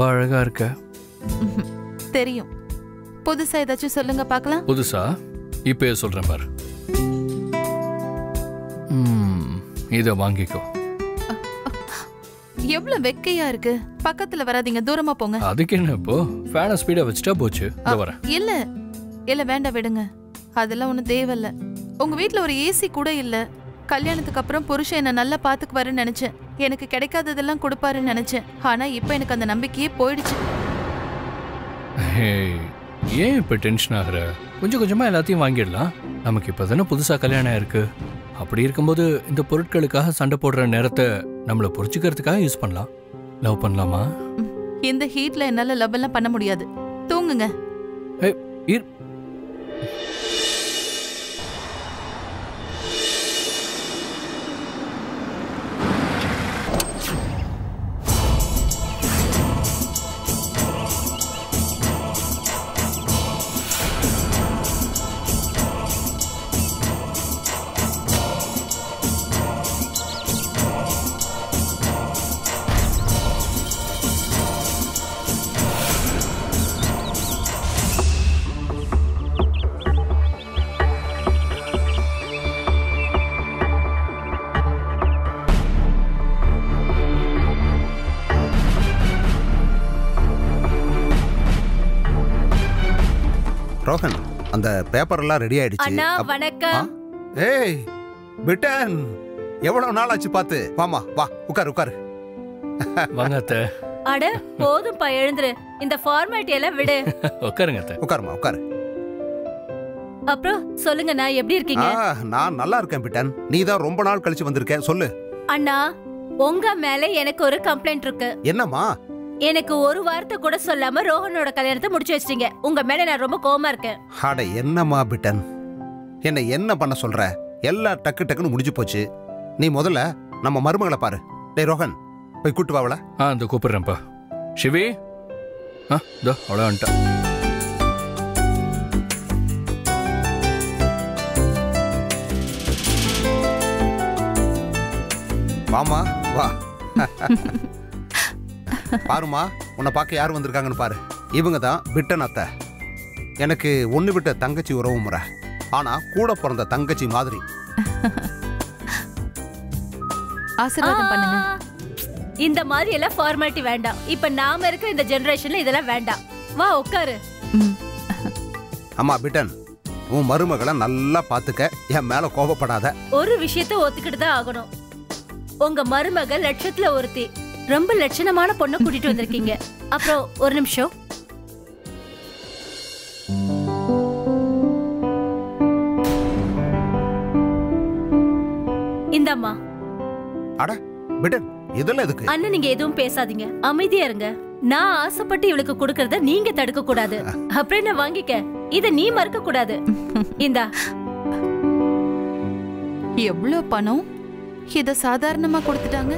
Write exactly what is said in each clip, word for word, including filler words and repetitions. ரொம்ப அழகா இருக்க. தெரியும். புதுசா ஏதாச்சும் சொல்லுங்க பார்க்கலாம். புதுசா? இப்பே சொல்றேன் பாரு. ம், இத வாங்கிக்கோ. எவ்வளவு வெக்கையா இருக்கு. பக்கத்துல வராதீங்க, தூரமா போங்க. அதுக்கு என்ன போ? ஃபேன் ஸ்பீடா வெச்சிட்டா போச்சு. இத வர. இல்ல. இல்ல வேண்டாம் விடுங்க. அதெல்லாம் ஒண்ணு தேவையில்ல. உங்க வீட்ல ஒரு ஏசி கூட இல்ல. கல்யாணத்துக்கு அப்புறம் புருஷன் என்ன நல்லா பாத்துக்குவாருன்னு நினைச்சேன். எனக்கு கிடைக்காததெல்லாம் கொடுப்பாருன்னு நினைச்சேன். ஆனா இப்போ எனக்கு அந்த நம்பிக்கையே போயிடுச்சு. ஏன் இப்ப டென்ஷன் ஆகுற? கொஞ்சம் கொஞ்சமா எல்லாத்தையும் வாங்கிடலாம். நமக்கு இப்பதானே புதுசா கல்யாணம் இருக்கு. அப்படி இருக்கும்போது இந்த பொருட்களுக்காக சண்டை போடுற நேரத்தை நம்மள புரிஞ்சுக்கிறதுக்காக யூஸ் பண்ணலாம். லவ் பண்ணலாமா? இந்த ஹீட்ல என்னால லவ் எல்லாம் பண்ண முடியாது. தூங்குங்க. ரோகன், அந்த பேப்பர் எல்லாம் ரெடி ஆயிடுச்சு. அண்ணா வணக்கம். ஏய் பிட்டன், எவ்வளவு நாள் ஆச்சு பாத்து. வாமா வா, உட்கார் உட்கார். வாங்க அத்தை. அட போதும் பா, எழுந்திரு. இந்த ஃபார்மாலிட்டி எல்லாம் விடு. உட்காருங்க அத்தை. உட்காருமா உட்காரு. அப்புறம் சொல்லுங்க அண்ணா, எப்படி இருக்கீங்க? நான் நல்லா இருக்கேன் பிட்டன். நீ தான் ரொம்ப நாள் கழிச்சு வந்திருக்க. சொல்லு அண்ணா, உங்க மேல எனக்கு ஒரு கம்ப்ளைண்ட் இருக்கு. என்னம்மா? எனக்கு ஒரு வார்த்தை கூட சொல்லாம ரோஹனோட கல்யாணத்தை முடிச்சு வச்சிட்டீங்க. உங்க மேல நான் ரொம்ப கோவமா இருக்கேன். அட என்னம்மா பிட்டன், என்ன என்ன பண்ண சொல்ற? எல்லாம் டக்கு டக்குன்னு முடிஞ்சு போச்சு. நீ முதல்ல நம்ம மருமகளை பாரு. டேய் ரோஹன், போய் கூட்டு வாவள. ஆ அந்த கூப்பிடுறேன்ப்பா. சிவி ஆ தோ அவ்ளோண்டா. மாமா வா. பாருமா, உன்னை பார்க்க யார் வந்திருக்காங்கன்னு பாரு. இவங்க தான் பிட்டன் அத்தை. எனக்கு ஒன்று விட்ட தங்கச்சி உறவு முறை. ஆனால் கூட பிறந்த தங்கச்சி மாதிரி. ஆசீர்வாதம் பண்ணுங்க. இந்த மாதிரி எல்லாம் ஃபார்மாலிட்டி வேண்டாம். இப்போ நாம இருக்கிற இந்த ஜெனரேஷனில் இதெல்லாம் வேண்டாம். வா உட்காரு. அம்மா பிட்டன், உன் மருமகளை நல்லா பார்த்துக்க. என் மேலே கோபப்படாத. ஒரு விஷயத்த ஒத்துக்கிட்டு தான் ஆகணும். உங்கள் மருமகள் லட்சத்தில் ஒருத்தி. ரொம்ப லட்சணமான பொண்ணை கூட்டிட்டு வந்திருக்கீங்க. அப்புறம் ஒரு நிமிஷம், இந்தம்மா. அட விடு, இதெல்லாம் எதுக்கு? அண்ணா நீங்க எதுவும் பேசாதீங்க, அமைதியா இருங்க. நான் ஆசைப்பட்டு இவளுக்கு கொடுக்கறத நீங்க தடுக்க கூடாது. அப்புறம் என்ன வாங்கிக்க, இத நீ மறக்க கூடாது. இந்தா. எவ்வளவு பணம்? இத சாதாரணமா கொடுத்துட்டாங்க.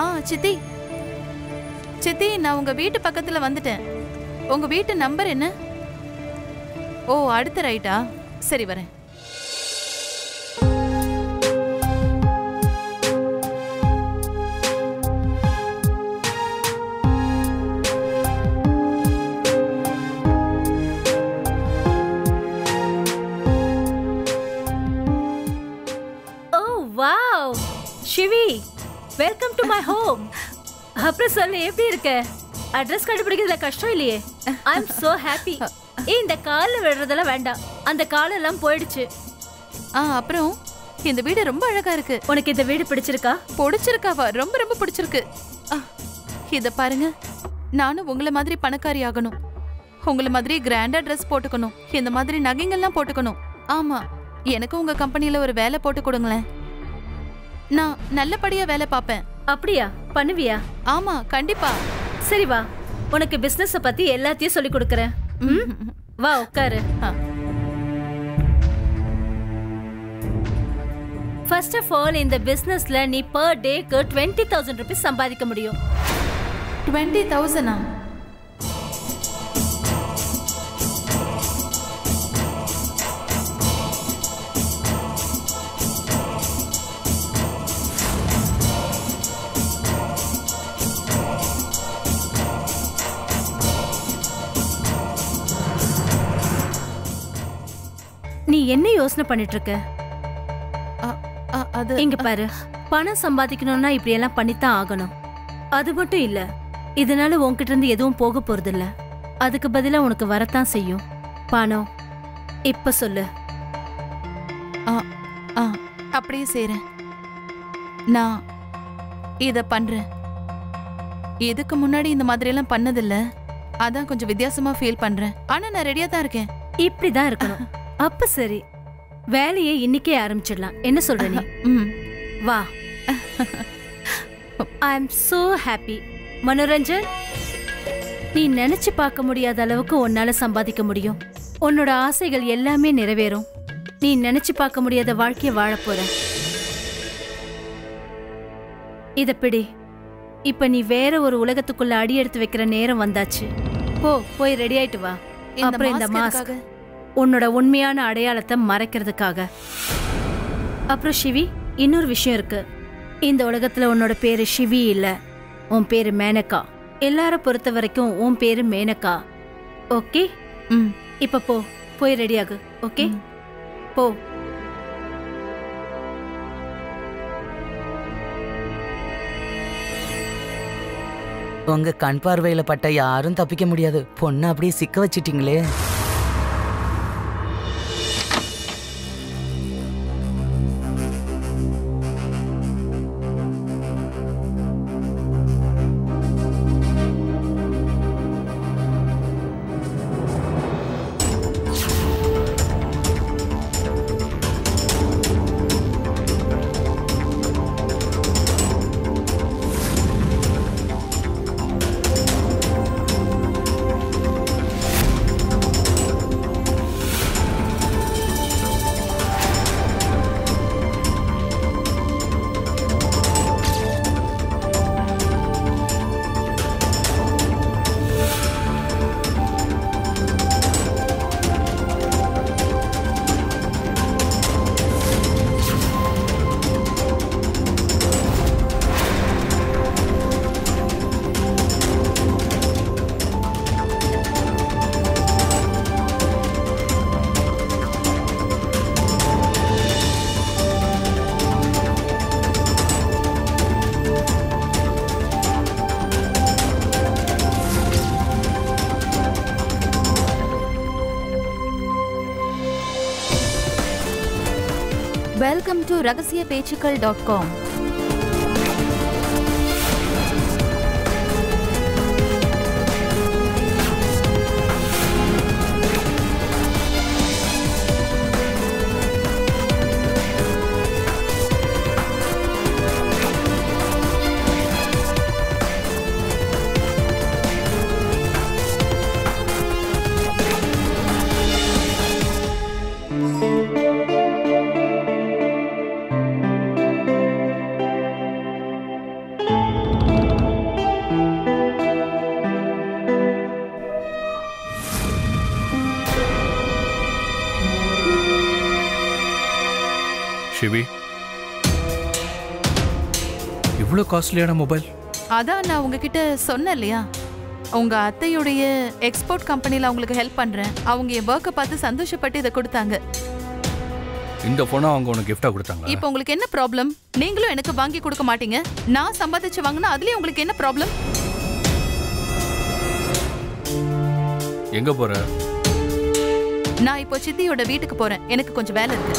ஆ சித்தி, சித்தி நான் உங்கள் வீட்டு பக்கத்தில் வந்துட்டேன். உங்கள் வீட்டு நம்பர் என்ன? ஓ அடுத்த ரைட்டா, சரி வரேன். Oh wow CV, welcome to my home. அப்புறம் சொல்லு, எப்படி இருக்க? அட்ரஸ் கண்டுபிடிக்கிறதுல கஷ்டம் இல்லையே. I am so happy. இந்த காலில் விடுறதெல்லாம் வேண்டாம், அந்த காலெல்லாம் போயிடுச்சு. ஆ அப்புறம் இந்த வீடு ரொம்ப அழகா இருக்கு. உனக்கு இந்த வீடு பிடிச்சிருக்கா? பிடிச்சிருக்காவா? ரொம்ப ரொம்ப பிடிச்சிருக்கு. இதை பாருங்க, நானும் உங்களை மாதிரி பணக்காரி ஆகணும். உங்களை மாதிரி கிராண்டா ட்ரெஸ் போட்டுக்கணும். இந்த மாதிரி நகைங்கள்லாம் போட்டுக்கணும். ஆமா, எனக்கு உங்க கம்பெனியில ஒரு வேலை போட்டு கொடுங்களேன். நான் நல்லபடியா வேலை பார்ப்பேன். அப்படியா? பண்ணுவியா? ஆமா கண்டிப்பா. சரி வா, உனக்கு பிசினஸ் பத்தி எல்லாத்தையும் சொல்லி கொடுக்கறேன். வா உட்காரு. ஃபர்ஸ்ட் ஆஃப் ஆல், இந்த பிசினஸ்ல நீ பர் டேக்கு டுவெண்ட்டி தௌசண்ட் ருபீஸ் சம்பாதிக்க முடியும். டுவெண்ட்டி தௌசண்டா? நீ என்ன யோசனை பண்ணிட்டு இருக்க? அது இங்க பாரு, பணம் சம்பாதிக்கணும்னா இப்படி எல்லாம் பண்ணித்தான் ஆகணும். அது மட்டும் இல்ல, இதனால உன்கிட்ட இருந்து எதுவும் போக போறதில்ல. அதுக்கு பதிலா உனக்கு வரத்தான் செய்யும் பணம். இப்ப சொல்லு. அப்படியே செய்றேன். நான் இத பண்றேன். இதுக்கு முன்னாடி இந்த மாதிரி எல்லாம் பண்ணதில்ல, அதான் கொஞ்சம் வித்தியாசமா ஃபீல் பண்றேன். ஆனா நான் ரெடியா தான் இருக்கேன். இப்படிதான் இருக்கணும். அப்ப சரி, வேலையை இன்னைக்கே ஆரம்பிச்சிடலாம். என்ன சொல்ற நீ? வா. I am so happy Manoranjan. நீ நினைச்சு பார்க்க முடியாத அளவுக்கு உன்னால சம்பாதிக்க முடியும். உன்னோட ஆசைகள் எல்லாமே நிறைவேறும். நீ நினைச்சு பார்க்க முடியாத வாழ்க்கையை வாழப்போற. இத பிடி. இப்ப நீ வேற ஒரு உலகத்துக்குள்ள அடி எடுத்து வைக்கிற நேரம் வந்தாச்சு. போ, போய் ரெடி ஆயிட்டு வா. அப்புறம் இந்த மாஸ்க் உன்னோட உண்மையான அடையாளத்தை மறைக்கிறதுக்காக. அப்புறம் சிவி, இன்னொரு விஷயம் இருக்கு. இந்த உலகத்துல உன்னோட பேரு சிவி இல்ல, உன் பேரு மேனகா. எல்லார பொறுத்த வரைக்கும் உன் பேரு மேனகா. ஓகே? ம். இப்ப போ, போய் ரெடி ஆகு. ஓகே, போ. உங்க கண் பார்வையில பட்ட யாரும் தப்பிக்க முடியாது. பொண்ணை அப்படியே சிக்க வச்சிட்டீங்களே. Welcome to ragasiya pechukal dot com. இவ்வளோ காஸ்ட்லியான மொபைல்? அதான் நான் உங்ககிட்ட சொன்னேன் இல்லையா, உங்க அத்தையுடைய எக்ஸ்போர்ட் கம்பெனியில் அவங்களுக்கு ஹெல்ப் பண்றேன். அவங்க என் ஒர்க்கை பார்த்து சந்தோஷப்பட்டு இதை கொடுத்தாங்க. இந்த போனை அவங்க உனக்கு கிஃப்டா கொடுத்தாங்க. இப்போ உங்களுக்கு என்ன ப்ராப்ளம்? நீங்களும் எனக்கு வாங்கி கொடுக்க மாட்டீங்க, நான் சம்பாதிச்சு வாங்கினா அதுலயே உங்களுக்கு என்ன ப்ராப்ளம்? எங்க போற? நான் இப்போ சித்தியோட வீட்டுக்கு போறேன், எனக்கு கொஞ்சம் வேலை இருக்கு.